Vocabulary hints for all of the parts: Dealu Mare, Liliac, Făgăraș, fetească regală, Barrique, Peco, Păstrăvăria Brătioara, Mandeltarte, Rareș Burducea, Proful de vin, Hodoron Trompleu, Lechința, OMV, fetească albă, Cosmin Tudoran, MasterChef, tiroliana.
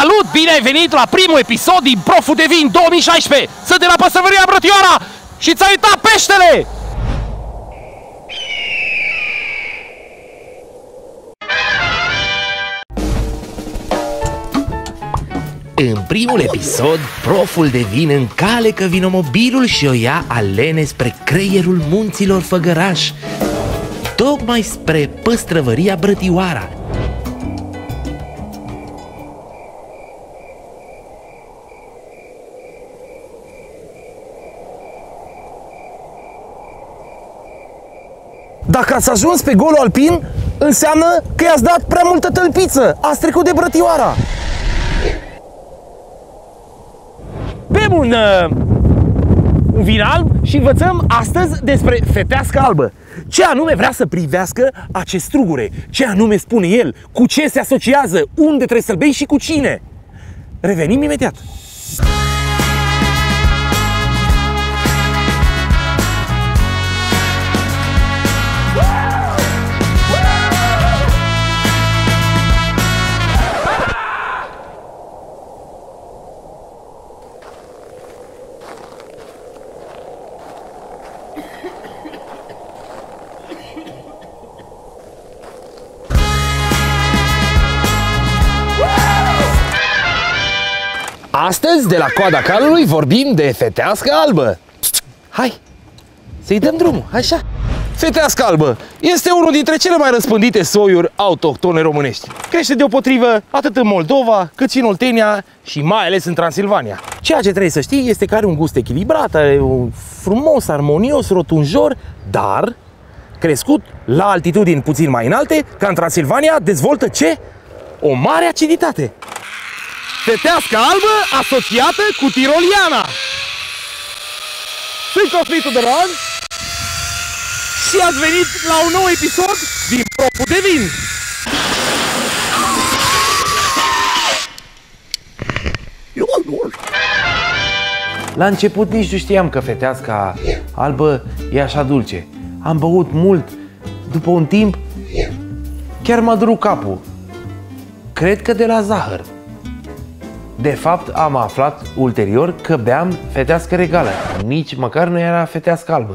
Salut, bine ai venit la primul episod din Proful de Vin 2016. Sunt de la Păstrăvăria Brătioara și ți-a uitat peștele! În primul episod, proful de vin încalecă vinomobilul și o ia alene spre creierul munților Făgăraș, tocmai spre Păstrăvăria Brătioara. Dacă ați ajuns pe golul alpin, înseamnă că i-ați dat prea multă tălpiță, ați trecut de Brătioara. Bem un vin alb și învățăm astăzi despre fetească albă. Ce anume vrea să privească acest strugure? Ce anume spune el? Cu ce se asociază? Unde trebuie să-l bei și cu cine? Revenim imediat. Astăzi, de la coada calului, vorbim de fetească albă. Hai, să-i dăm drumul, așa. Fetească albă este unul dintre cele mai răspândite soiuri autohtone românești. Crește deopotrivă atât în Moldova, cât și în Oltenia și mai ales în Transilvania. Ceea ce trebuie să știi este că are un gust echilibrat, are un frumos, armonios, rotunjor, dar crescut la altitudini puțin mai înalte, ca în Transilvania, dezvoltă ce? O mare aciditate. Fetească albă asociată cu tiroliana. Sunt Cosmitul de Roz și ați venit la un nou episod din Proful de Vin. La început nici nu știam că fetească albă e așa dulce. Am băut mult, după un timp chiar m-a durut capul. Cred că de la zahăr. De fapt, am aflat ulterior că beam fetească regală. Nici măcar nu era fetească albă.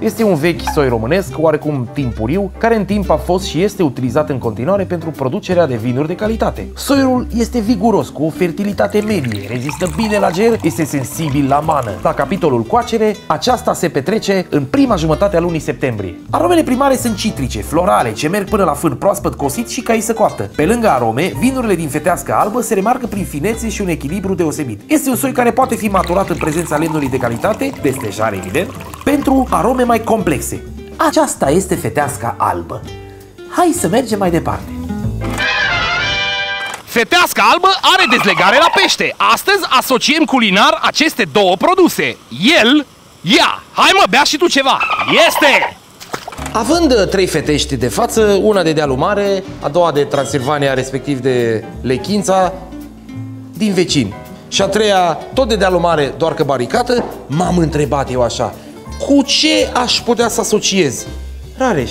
Este un vechi soi românesc, oarecum timpuriu, care în timp a fost și este utilizat în continuare pentru producerea de vinuri de calitate. Soiul este viguros, cu o fertilitate medie, rezistă bine la ger, este sensibil la mană. La capitolul coacere, aceasta se petrece în prima jumătate a lunii septembrie. Aromele primare sunt citrice, florale, ce merg până la fân proaspăt cosit și caisă coaptă. Pe lângă arome, vinurile din fetească albă se remarcă prin finețe și un echilibru deosebit. Este un soi care poate fi maturat în prezența lemnului de calitate, destejar evident, pentru arome mai complexe. Aceasta este fetească albă. Hai să mergem mai departe. Fetească albă are dezlegare la pește. Astăzi asociem culinar aceste două produse. El, ia, hai mă, bea și tu ceva. Este! Având trei fetești de față, una de Dealu Mare, a doua de Transilvania, respectiv de Lechința, din vecini, și a treia, tot de Dealu Mare, doar că baricată, m-am întrebat eu așa: cu ce aș putea să asociez? Rareș,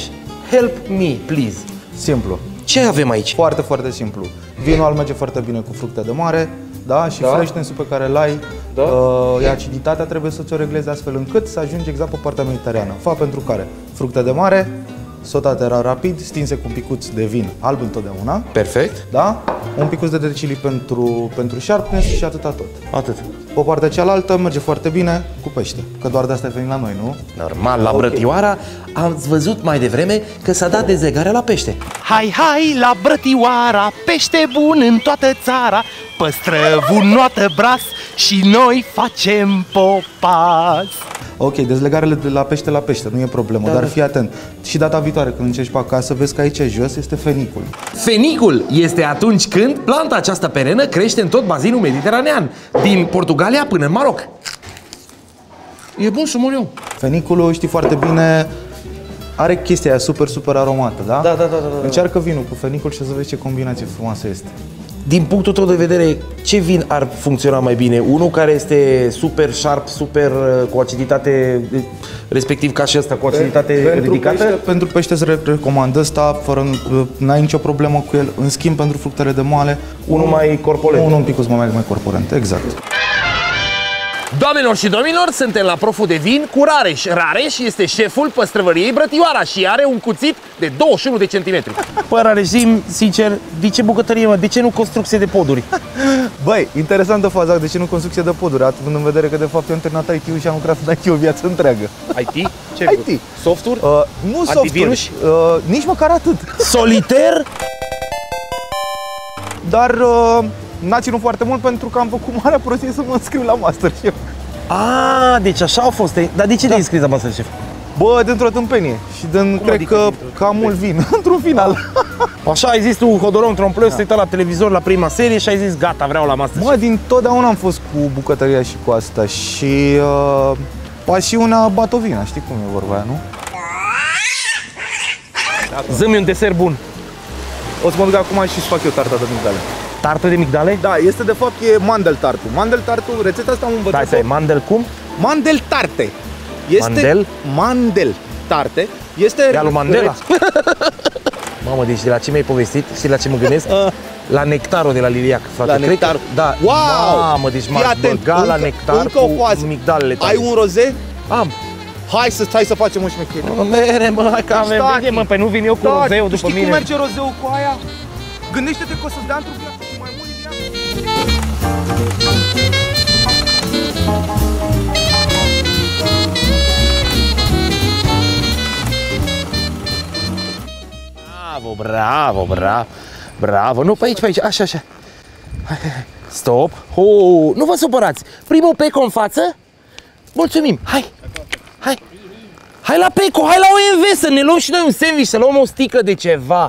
help me, please. Simplu. Ce avem aici? Foarte, foarte simplu. Vinul alb merge foarte bine cu fructe de mare, da? Și freshness-ul pe care l-ai, da? Aciditatea trebuie să ți-o reglezi astfel încât să ajungi exact pe partea mediteraneană. Fapt pentru care fructe de mare, sotate rapid, stinse cu un picuț de vin alb întotdeauna. Perfect. Da? Un picuț de chili pentru sharpness și atâta tot. Atât. O partea cealaltă merge foarte bine cu pește, că doar de asta ai venit la noi, nu? Normal, la Brătioara am văzut mai devreme că s-a dat dezlegarea la pește. Hai, hai, la Brătioara, pește bun în toată țara, păstrăvunoată bras și noi facem popas. Ok, dezlegarele de la pește la pește, nu e problemă, da, dar fii atent. Și data viitoare când încerci pe acasă, vezi că aici jos este fenicul. Fenicul este atunci când planta aceasta perenă crește în tot bazinul mediteranean, din Portugalia până în Maroc. E bun să mor eu. Feniculul, știi foarte bine, are chestia aia super, super aromată, da? Da, da, da, da, da. Încearcă vinul cu fenicul și o să vezi ce combinație frumoasă este. Din punctul tău de vedere, ce vin ar funcționa mai bine? Unul care este super sharp, super cu aciditate, respectiv ca și ăsta, cu aciditate ridicată? Pentru pește îți recomand ăsta, fără, n-ai nicio problemă cu el. În schimb, pentru fructele de male, unul mai corpulent. Unul un pic mai corpulent, exact. Doamnelor și domnilor, suntem la Proful de Vin cu Rareș. Rareș este șeful Păstrăvăriei Brătioara și are un cuțit de 21 de centimetri. Păi, Rareș, zi-mi sincer, de ce bucătărie, mă? De ce nu construcție de poduri? Băi, interesantă faza, de ce nu construcție de poduri, având în vedere că de fapt eu am terminat IT-ul și am lucrat în IT o viață întreagă. IT? Ce? IT. Softuri? Nu antivirus? Softuri, nici măcar atât. Solitaire? Dar... n-a ținut foarte mult pentru că am făcut marea prostie să mă înscriu la MasterChef. A, deci așa au fost. Dar de ce te-ai înscris la MasterChef? Bă, dintr-o tâmpenie și din, cred adică că cam mult vin, într-un final. Așa ai zis tu, Hodoron Trompleu, da. Te uita la televizor la prima serie și ai zis gata, vreau la MasterChef. Bă, din totdeauna am fost cu bucătăria și cu asta și pasiunea batovina, știi cum e vorba aia, nu? Zi-mi un desert bun. O să mă duc acum și fac eu tarta de migdale. Tartă de migdale? Da, este de fapt mandeltarte. Mandeltarte, rețeta asta am învățat. Da, mandel cum? Mandeltarte. Este mandel? Mandeltarte. Este Dealu Mandela. Mamă, deci de la ce mi-ai povestit, știi la ce mă gândesc? La nectarul de la Liliac, frate. La nectar. Da. Wow! Mamă, deci m-aș băga la nectar cu migdalele tale. Ai un roze? Am. Hai să facem o șmecherie. Mere, mă, hai că avem. Stai, mă, pe nu vin eu cu rozeu după mine. Știi cum merge rozeu cu aia? Gândește-te că o să-ți dea într-o viață cu mai mult viață. Bravo. Nu, pe aici, așa. Hai. Stop. Nu vă supărați. Primul peco în față. Mulțumim. Hai la peco, hai la OMV să ne luăm și noi un sandwich, să luăm o sticlă de ceva.